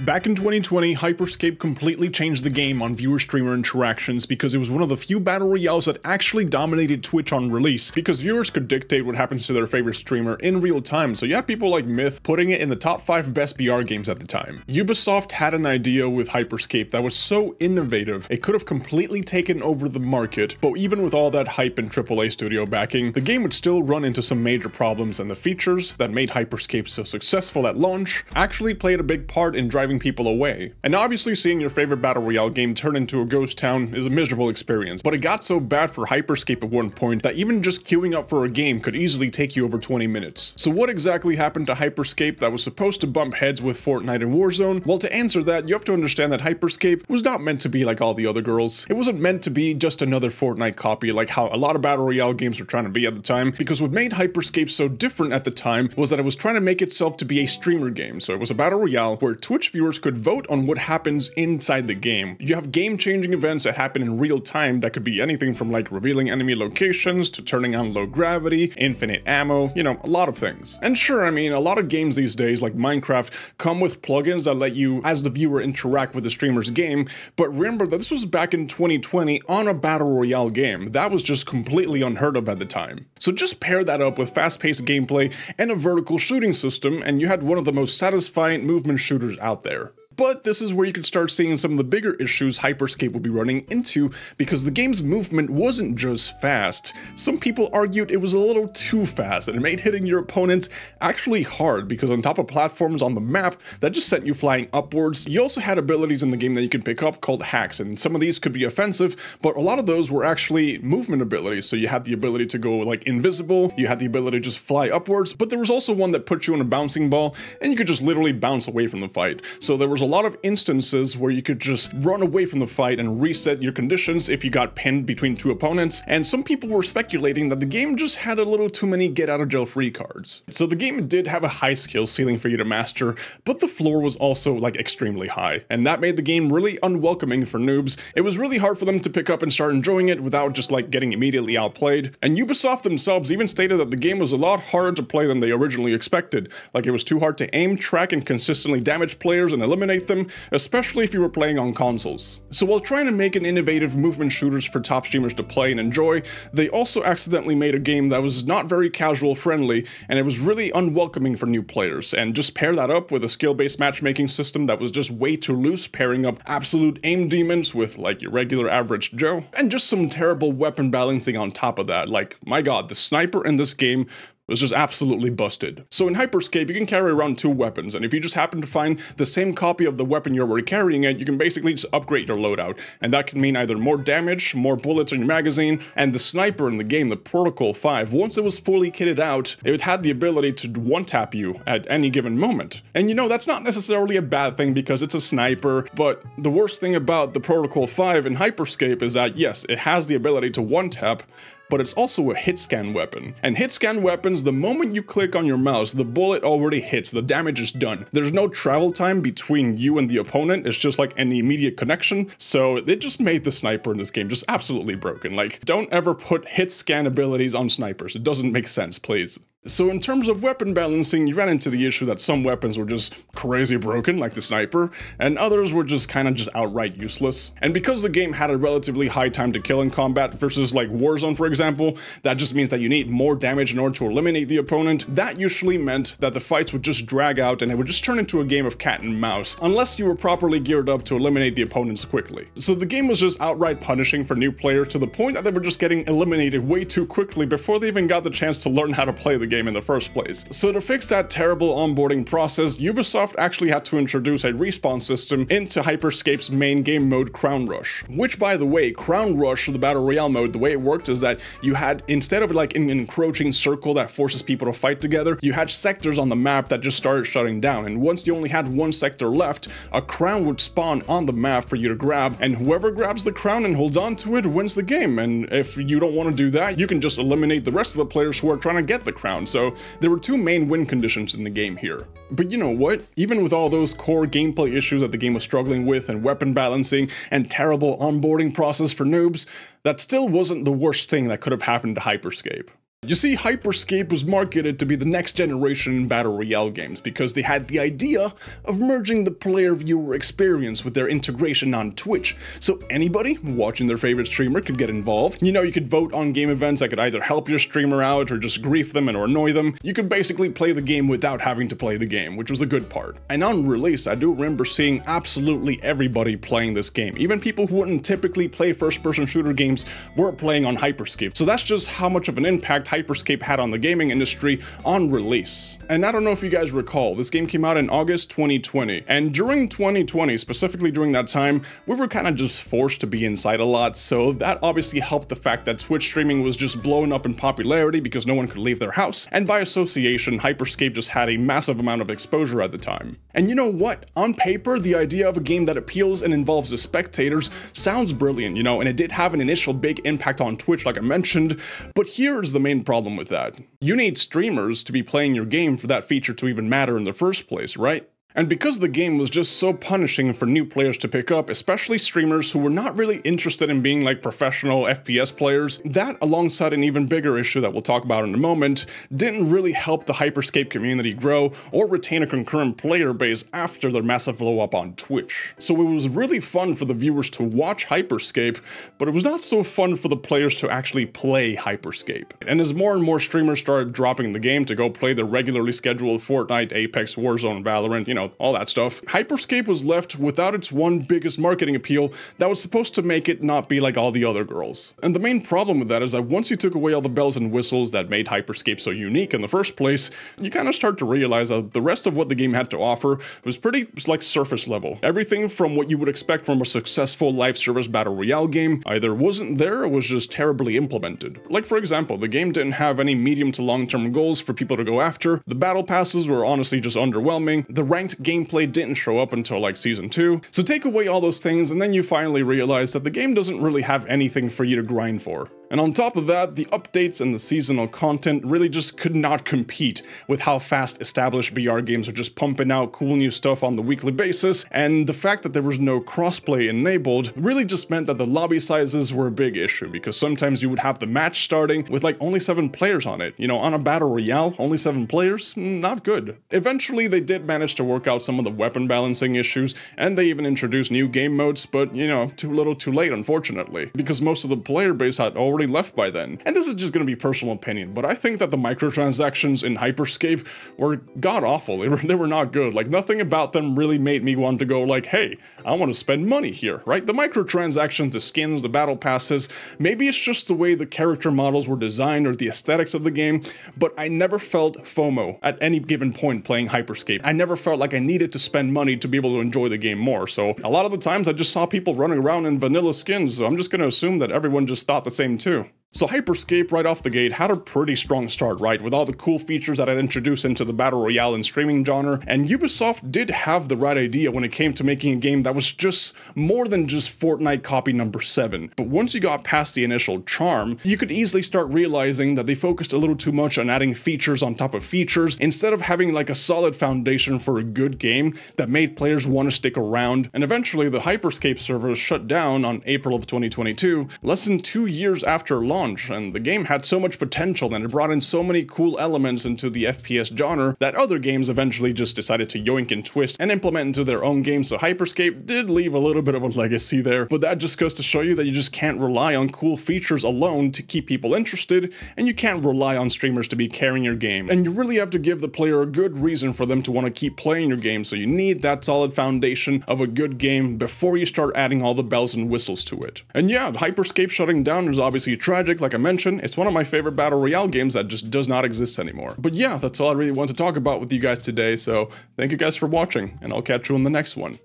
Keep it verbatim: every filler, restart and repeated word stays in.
Back in twenty twenty, Hyper Scape completely changed the game on viewer-streamer interactions because it was one of the few battle royales that actually dominated Twitch on release, because viewers could dictate what happens to their favorite streamer in real time, so you had people like Myth putting it in the top five best B R games at the time. Ubisoft had an idea with Hyper Scape that was so innovative, it could have completely taken over the market, but even with all that hype and triple A studio backing, the game would still run into some major problems, and the features that made Hyper Scape so successful at launch actually played a big part in driving people away. And obviously seeing your favorite battle royale game turn into a ghost town is a miserable experience, but it got so bad for Hyper Scape at one point that even just queuing up for a game could easily take you over twenty minutes. So what exactly happened to Hyper Scape that was supposed to bump heads with Fortnite and Warzone? Well, to answer that, you have to understand that Hyper Scape was not meant to be like all the other girls. It wasn't meant to be just another Fortnite copy like how a lot of battle royale games were trying to be at the time, because what made Hyper Scape so different at the time was that it was trying to make itself to be a streamer game. So it was a battle royale where Twitch viewers viewers could vote on what happens inside the game. You have game-changing events that happen in real time that could be anything from like revealing enemy locations to turning on low gravity, infinite ammo, you know, a lot of things. And sure, I mean, a lot of games these days like Minecraft come with plugins that let you, as the viewer, interact with the streamer's game, but remember that this was back in twenty twenty on a battle royale game. That was just completely unheard of at the time. So just pair that up with fast-paced gameplay and a vertical shooting system, and you had one of the most satisfying movement shooters out there. There. But this is where you could start seeing some of the bigger issues Hyper Scape would be running into, because the game's movement wasn't just fast. Some people argued it was a little too fast, and it made hitting your opponents actually hard, because on top of platforms on the map that just sent you flying upwards, you also had abilities in the game that you could pick up called hacks, and some of these could be offensive, but a lot of those were actually movement abilities. So you had the ability to go like invisible, you had the ability to just fly upwards, but there was also one that put you in a bouncing ball, and you could just literally bounce away from the fight. So there was a lot of instances where you could just run away from the fight and reset your conditions if you got pinned between two opponents, and some people were speculating that the game just had a little too many get out of jail free cards. So the game did have a high skill ceiling for you to master, but the floor was also like extremely high, and that made the game really unwelcoming for noobs. It was really hard for them to pick up and start enjoying it without just like getting immediately outplayed, and Ubisoft themselves even stated that the game was a lot harder to play than they originally expected. Like, it was too hard to aim, track, and consistently damage players and eliminate them, especially if you were playing on consoles. So while trying to make an innovative movement shooters for top streamers to play and enjoy, they also accidentally made a game that was not very casual friendly, and it was really unwelcoming for new players. And just pair that up with a skill-based matchmaking system that was just way too loose, pairing up absolute aim demons with like your regular average Joe, and just some terrible weapon balancing on top of that. Like, my god, the sniper in this game was just absolutely busted. So in Hyper Scape, you can carry around two weapons, and if you just happen to find the same copy of the weapon you're already carrying it, you can basically just upgrade your loadout, and that can mean either more damage, more bullets in your magazine, and the sniper in the game, the Protocol five, once it was fully kitted out, it had the ability to one-tap you at any given moment. And you know, that's not necessarily a bad thing because it's a sniper, but the worst thing about the Protocol five in Hyper Scape is that, yes, it has the ability to one-tap, but it's also a hit scan weapon. And hit scan weapons, the moment you click on your mouse, the bullet already hits, the damage is done. There's no travel time between you and the opponent, it's just like an immediate connection. So it just made the sniper in this game just absolutely broken. Like, don't ever put hit scan abilities on snipers, it doesn't make sense, please. So in terms of weapon balancing, you ran into the issue that some weapons were just crazy broken, like the sniper, and others were just kind of just outright useless. And because the game had a relatively high time to kill in combat versus like Warzone, for example, that just means that you need more damage in order to eliminate the opponent, that usually meant that the fights would just drag out and it would just turn into a game of cat and mouse, unless you were properly geared up to eliminate the opponents quickly. So the game was just outright punishing for new players to the point that they were just getting eliminated way too quickly before they even got the chance to learn how to play the game game in the first place. So to fix that terrible onboarding process, Ubisoft actually had to introduce a respawn system into Hyper Scape's main game mode, Crown Rush. Which, by the way, Crown Rush, the battle royale mode, the way it worked is that you had, instead of like an encroaching circle that forces people to fight together, you had sectors on the map that just started shutting down, and once you only had one sector left, a crown would spawn on the map for you to grab, and whoever grabs the crown and holds on to it wins the game. And if you don't want to do that, you can just eliminate the rest of the players who are trying to get the crown. So there were two main win conditions in the game here. But you know what? Even with all those core gameplay issues that the game was struggling with, and weapon balancing and terrible onboarding process for noobs, that still wasn't the worst thing that could have happened to Hyper Scape. You see, Hyper Scape was marketed to be the next generation in battle royale games because they had the idea of merging the player-viewer experience with their integration on Twitch, so anybody watching their favorite streamer could get involved. You know, you could vote on game events that could either help your streamer out or just grief them and or annoy them. You could basically play the game without having to play the game, which was the good part. And on release, I do remember seeing absolutely everybody playing this game. Even people who wouldn't typically play first-person shooter games were playing on Hyper Scape, so that's just how much of an impact Hyper Scape had on the gaming industry on release. And I don't know if you guys recall, this game came out in August twenty twenty, and during twenty twenty, specifically during that time, we were kind of just forced to be inside a lot, so that obviously helped the fact that Twitch streaming was just blowing up in popularity because no one could leave their house, and by association, Hyper Scape just had a massive amount of exposure at the time. And you know what? On paper, the idea of a game that appeals and involves the spectators sounds brilliant, you know, and it did have an initial big impact on Twitch like I mentioned, but here's the main problem with that. You need streamers to be playing your game for that feature to even matter in the first place, right? And because the game was just so punishing for new players to pick up, especially streamers who were not really interested in being like professional F P S players, that alongside an even bigger issue that we'll talk about in a moment, didn't really help the Hyper Scape community grow or retain a concurrent player base after their massive blow up on Twitch. So it was really fun for the viewers to watch Hyper Scape, but it was not so fun for the players to actually play Hyper Scape. And as more and more streamers started dropping the game to go play their regularly scheduled Fortnite, Apex, Warzone, Valorant, you know, all that stuff, Hyper Scape was left without its one biggest marketing appeal that was supposed to make it not be like all the other girls. And the main problem with that is that once you took away all the bells and whistles that made Hyper Scape so unique in the first place, you kind of start to realize that the rest of what the game had to offer was pretty like surface level. Everything from what you would expect from a successful live service battle royale game either wasn't there or was just terribly implemented. Like for example, the game didn't have any medium to long term goals for people to go after, the battle passes were honestly just underwhelming, the rank gameplay didn't show up until like season two. So take away all those things and then you finally realize that the game doesn't really have anything for you to grind for. And on top of that, the updates and the seasonal content really just could not compete with how fast established V R games are just pumping out cool new stuff on the weekly basis, and the fact that there was no crossplay enabled really just meant that the lobby sizes were a big issue, because sometimes you would have the match starting with like only seven players on it. You know, on a battle royale, only seven players? Not good. Eventually they did manage to work out some of the weapon balancing issues, and they even introduced new game modes, but you know, too little too late unfortunately, because most of the player base had already left by then. And this is just going to be personal opinion, but I think that the microtransactions in Hyper Scape were god-awful. They were, they were not good. Like, nothing about them really made me want to go like, hey, I want to spend money here, right? The microtransactions, the skins, the battle passes, maybe it's just the way the character models were designed or the aesthetics of the game, but I never felt FOMO at any given point playing Hyper Scape. I never felt like I needed to spend money to be able to enjoy the game more, so a lot of the times I just saw people running around in vanilla skins, so I'm just going to assume that everyone just thought the same too. So Hyper Scape right off the gate had a pretty strong start, right, with all the cool features that it introduced into the battle royale and streaming genre, and Ubisoft did have the right idea when it came to making a game that was just more than just Fortnite copy number seven. But once you got past the initial charm, you could easily start realizing that they focused a little too much on adding features on top of features instead of having like a solid foundation for a good game that made players want to stick around. And eventually the Hyper Scape servers shut down on April of twenty twenty-two, less than two years after After launch, and the game had so much potential and it brought in so many cool elements into the F P S genre that other games eventually just decided to yoink and twist and implement into their own games. So Hyper Scape did leave a little bit of a legacy there, but that just goes to show you that you just can't rely on cool features alone to keep people interested, and you can't rely on streamers to be carrying your game, and you really have to give the player a good reason for them to want to keep playing your game. So you need that solid foundation of a good game before you start adding all the bells and whistles to it. And yeah, Hyper Scape shutting down is obviously tragic. Like I mentioned, it's one of my favorite battle royale games that just does not exist anymore. But yeah, that's all I really want to talk about with you guys today, so thank you guys for watching, and I'll catch you in the next one.